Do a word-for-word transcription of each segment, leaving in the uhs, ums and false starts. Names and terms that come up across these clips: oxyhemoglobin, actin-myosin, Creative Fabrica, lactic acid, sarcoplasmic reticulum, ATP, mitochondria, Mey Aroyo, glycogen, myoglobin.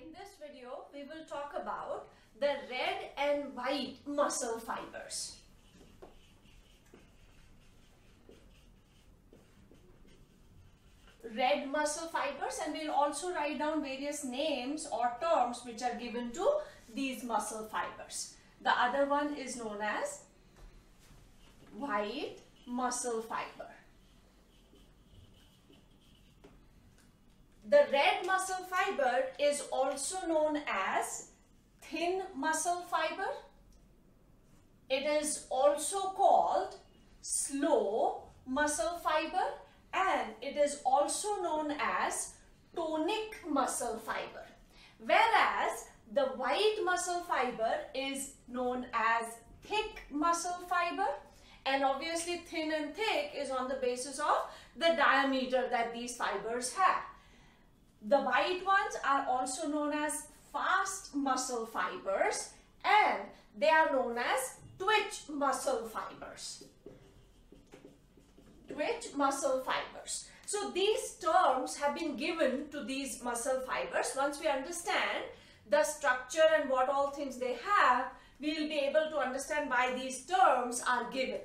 In this video, we will talk about the red and white muscle fibers. Red muscle fibers, and we'll also write down various names or terms which are given to these muscle fibers. The other one is known as white muscle fiber. The red muscle fiber is also known as thin muscle fiber. It is also called slow muscle fiber, and it is also known as tonic muscle fiber. Whereas the white muscle fiber is known as thick muscle fiber, and obviously thin and thick is on the basis of the diameter that these fibers have. The white ones are also known as fast muscle fibers, and they are known as twitch muscle fibers. Twitch muscle fibers. So these terms have been given to these muscle fibers. Once we understand the structure and what all things they have, we will be able to understand why these terms are given.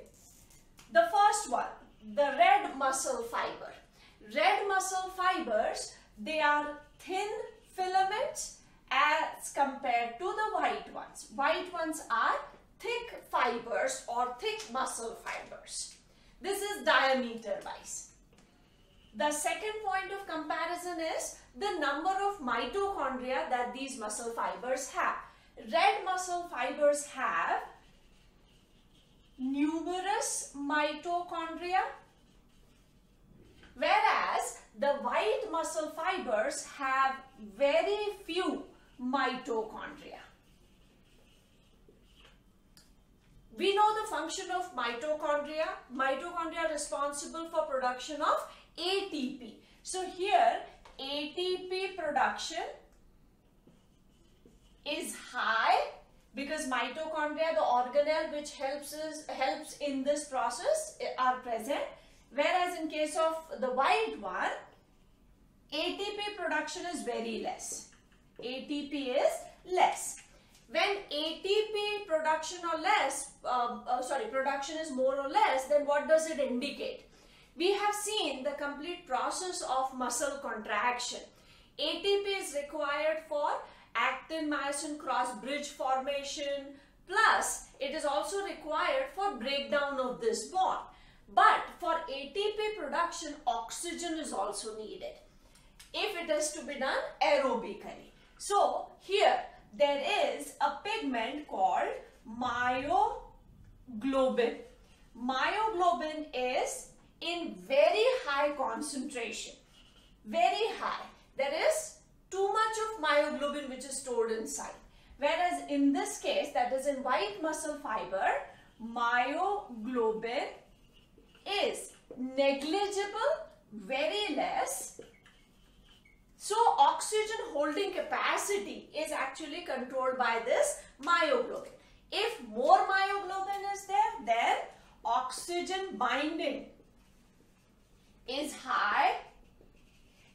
The first one, the red muscle fiber. Red muscle fibers, they are thin filaments as compared to the white ones. White ones are thick fibers or thick muscle fibers. This is diameter wise. The second point of comparison is the number of mitochondria that these muscle fibers have. Red muscle fibers have numerous mitochondria, whereas the white muscle fibers have very few mitochondria. We know the function of mitochondria. Mitochondria are responsible for production of A T P. So here A T P production is high because mitochondria, the organelle which helps, is, helps in this process, are present. Whereas in case of the white one, A T P production is very less. A T P is less. When A T P production or less, uh, uh, sorry, production is more or less, then what does it indicate? We have seen the complete process of muscle contraction. A T P is required for actin-myosin cross-bridge formation, plus it is also required for breakdown of this bond. But for A T P production, oxygen is also needed if it is to be done aerobically. So here there is a pigment called myoglobin. Myoglobin is in very high concentration, very high. There is too much of myoglobin which is stored inside. Whereas in this case, that is in white muscle fiber, myoglobin is negligible, very less. So oxygen holding capacity is actually controlled by this myoglobin. If more myoglobin is there, then oxygen binding is high,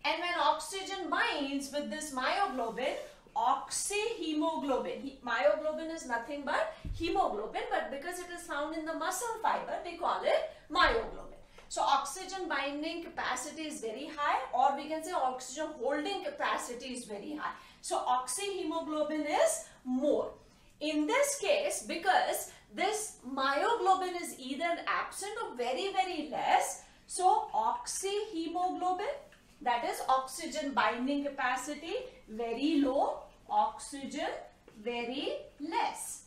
and when oxygen binds with this myoglobin, oxyhemoglobin. Myoglobin is nothing but hemoglobin, but because it is found in the muscle fiber, we call it myoglobin. So oxygen binding capacity is very high, or we can say oxygen holding capacity is very high. So oxyhemoglobin is more. In this case, because this myoglobin is either absent or very, very less, so oxyhemoglobin, that is oxygen binding capacity very low, oxygen very less.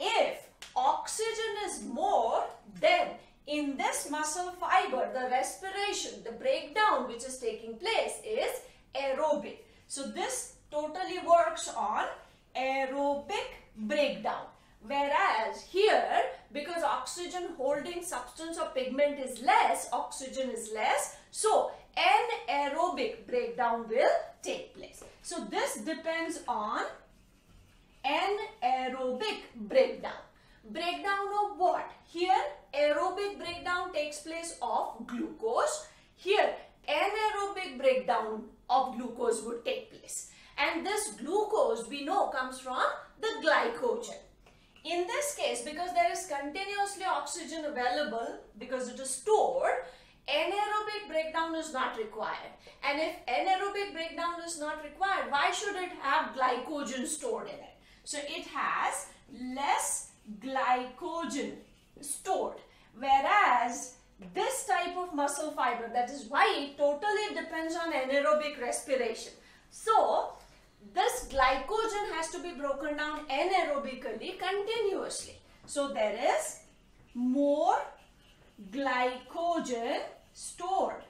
If oxygen is more, then in this muscle fiber, the respiration, the breakdown which is taking place is aerobic. So this totally works on aerobic breakdown. Whereas here, because oxygen holding substance or pigment is less, oxygen is less, so anaerobic breakdown will take place. So this depends on anaerobic breakdown. Breakdown of what? Here aerobic breakdown takes place of glucose. Here anaerobic breakdown of glucose would take place. and this glucose we know comes from the glycogen. In this case, because there is continuously oxygen available because it is stored, anaerobic breakdown is not required. And if anaerobic breakdown is not required, why should it have glycogen stored in it? So it has less glycogen stored, whereas this type of muscle fiber, that is why it totally depends on anaerobic respiration. So this glycogen has to be broken down anaerobically continuously. So there is more glycogen stored.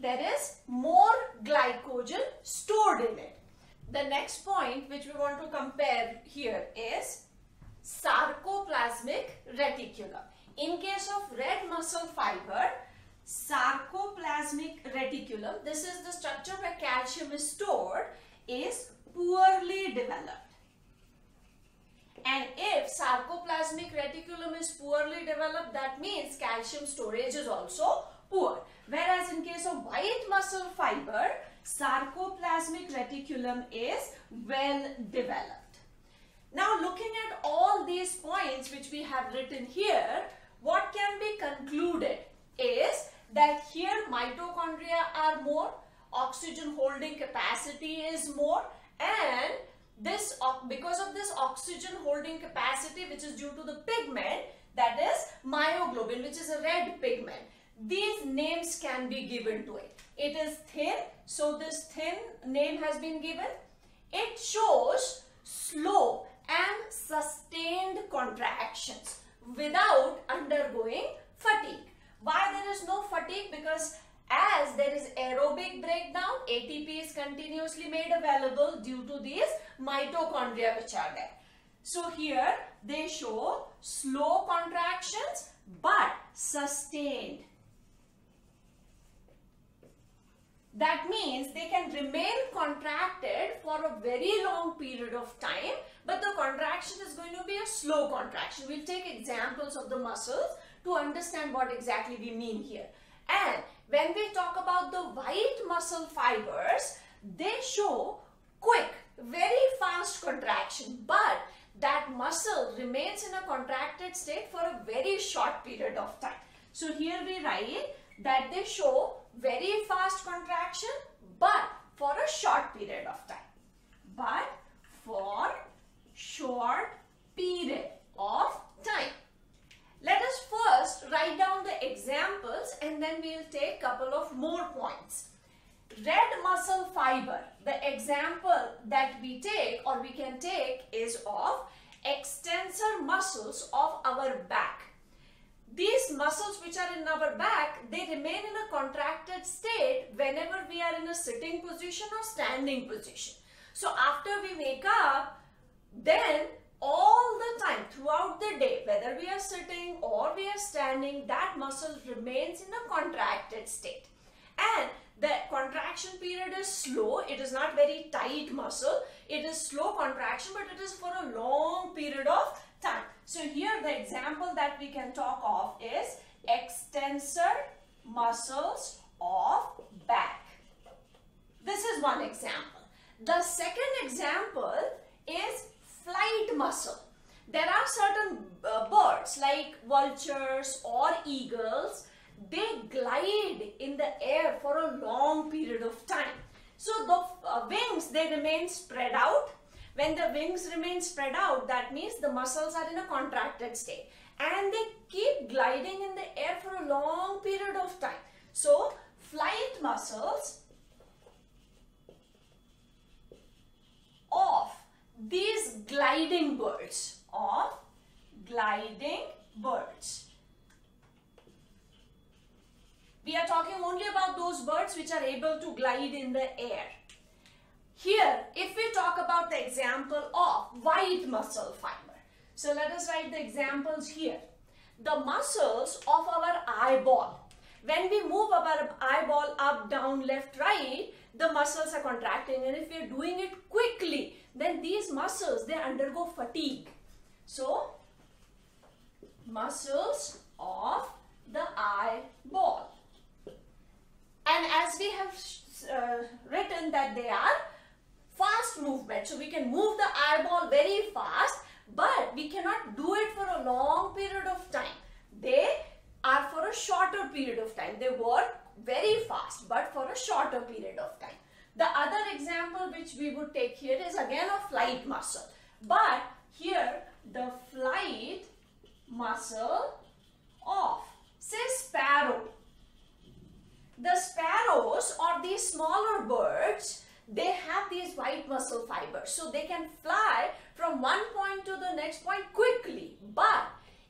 There is more glycogen stored in it. The next point which we want to compare here is sarcoplasmic reticulum. In case of red muscle fiber, sarcoplasmic reticulum, this is the structure where calcium is stored, is poorly developed. And if sarcoplasmic reticulum is poorly developed, that means calcium storage is also poor. Whereas in case of white muscle fiber, sarcoplasmic reticulum is well developed. Now, looking at all these points which we have written here, what can be concluded is that here mitochondria are more, oxygen holding capacity is more, and this, because of this oxygen holding capacity which is due to the pigment, that is myoglobin, which is a red pigment, these names can be given to it. It is thin, so this thin name has been given. It shows slow and sustained contractions without undergoing fatigue. Why there is no fatigue? Because as there is aerobic breakdown, A T P is continuously made available due to these mitochondria which are there. So here they show slow contractions but sustained. That means they can remain contracted for a very long period of time, but the contraction is going to be a slow contraction. We'll take examples of the muscles to understand what exactly we mean here. And when we talk about the white muscle fibers, they show quick, very fast contraction, but that muscle remains in a contracted state for a very short period of time. So here we write that they show very fast contraction but for a short period of time. But for short period of time. Let us first write down the examples and then we will take a couple of more points. Red muscle fiber, the example that we take or we can take is of extensor muscles of our back. These muscles which are in our back, they remain in a contracted state whenever we are in a sitting position or standing position. So after we wake up, then all the time throughout the day, whether we are sitting or we are standing, that muscle remains in a contracted state. And the contraction period is slow. It is not very tight muscle. It is slow contraction, but it is for a long period of time. So here the example that we can talk of is extensor muscles of back. This is one example. The second example is flight muscle. There are certain uh, birds like vultures or eagles. They glide in the air for a long period of time. So the uh, wings, they remain spread out. When the wings remain spread out, that means the muscles are in a contracted state. And they keep gliding in the air for a long period of time. So flight muscles of these gliding birds, of gliding birds. We are talking only about those birds which are able to glide in the air. Here, if we talk about the example of white muscle fiber, so let us write the examples here. The muscles of our eyeball. When we move our eyeball up, down, left, right, the muscles are contracting, and if we are doing it quickly, then these muscles, they undergo fatigue. So, muscles of the eyeball. And as we have uh, written that they are right? So we can move the eyeball very fast, but we cannot do it for a long period of time. They are for a shorter period of time. They work very fast, but for a shorter period of time. The other example which we would take here is again a flight muscle. But here the flight muscle of, say, sparrow. The sparrows or these smaller birds, they have these white muscle fibers. So they can fly from one point to the next point quickly. But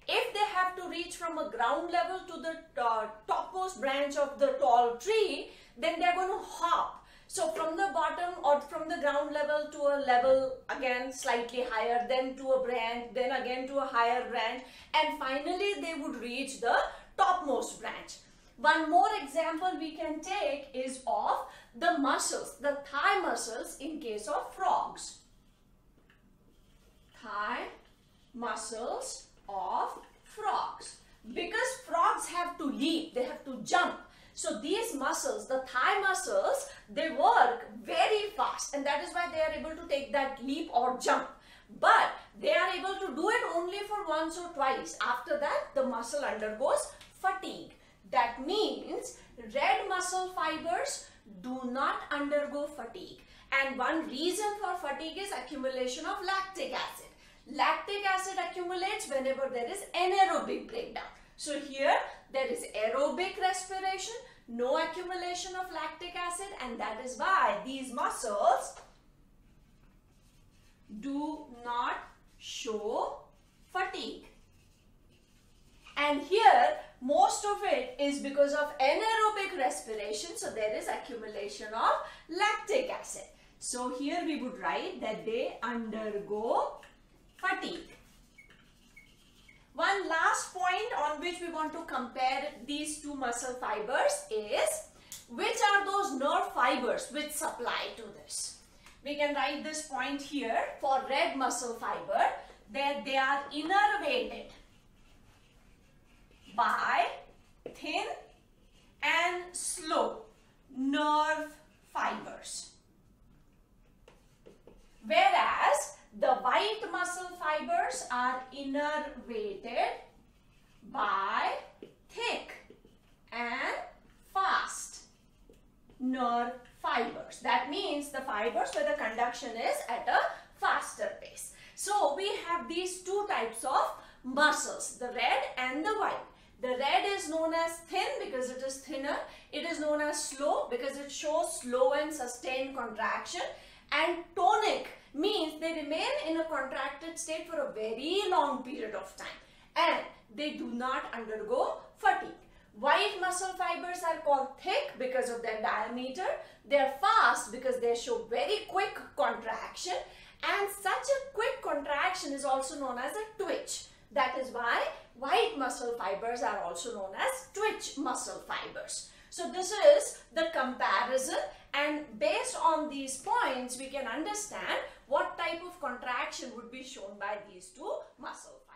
if they have to reach from a ground level to the uh, topmost branch of the tall tree, then they're going to hop. So from the bottom or from the ground level to a level again slightly higher, then to a branch, then again to a higher branch, and finally they would reach the topmost branch. One more example we can take is of the muscles, the thigh muscles in case of frogs. Thigh muscles of frogs. Because frogs have to leap, they have to jump. So these muscles, the thigh muscles, they work very fast, and that is why they are able to take that leap or jump. But they are able to do it only for once or twice. After that, the muscle undergoes fatigue. That means red muscle fibers do not undergo fatigue. And one reason for fatigue is accumulation of lactic acid. Lactic acid accumulates whenever there is anaerobic breakdown. So here there is aerobic respiration, no accumulation of lactic acid, and that is why these muscles do not show fatigue. And here most of it is because of anaerobic respiration, so there is accumulation of lactic acid. So here we would write that they undergo fatigue. One last point on which we want to compare these two muscle fibers is, which are those nerve fibers which supply to this? We can write this point here for red muscle fiber, that they are innervated by thin and slow nerve fibers. Whereas the white muscle fibers are innervated by thick and fast nerve fibers. That means the fibers where the conduction is at a faster pace. So we have these two types of muscles, the red and the white. The red is known as thin because it is thinner. It is known as slow because it shows slow and sustained contraction. And tonic means they remain in a contracted state for a very long period of time, and they do not undergo fatigue. White muscle fibers are called thick because of their diameter. They are fast because they show very quick contraction, and such a quick contraction is also known as a twitch. That is why white muscle fibers are also known as twitch muscle fibers. So this is the comparison, and based on these points we can understand what type of contraction would be shown by these two muscle fibers.